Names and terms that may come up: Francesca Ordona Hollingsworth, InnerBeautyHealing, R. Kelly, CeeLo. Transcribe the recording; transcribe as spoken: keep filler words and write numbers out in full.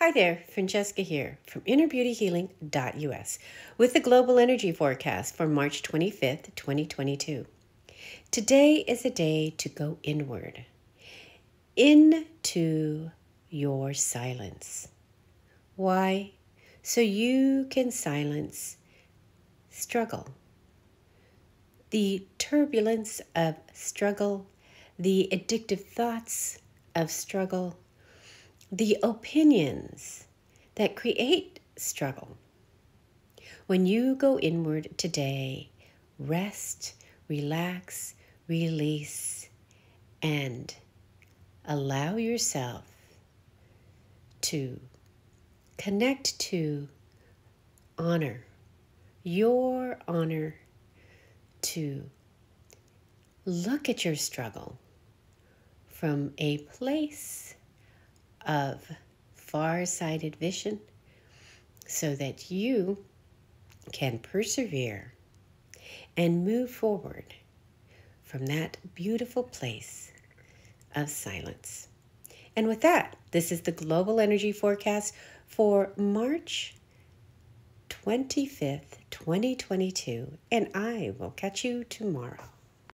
Hi there, Francesca here from inner beauty healing dot U S with the Global Energy Forecast for March twenty-fifth, twenty twenty-two. Today is a day to go inward, into your silence. Why? So you can silence struggle, the turbulence of struggle, the addictive thoughts of struggle, the opinions that create struggle. When you go inward today, rest, relax, release, and allow yourself to connect to honor, your honor, to look at your struggle from a place of far-sighted vision so that you can persevere and move forward from that beautiful place of silence. And with that, this is the Global Energy Forecast for March twenty-fifth, twenty twenty-two, and I will catch you tomorrow.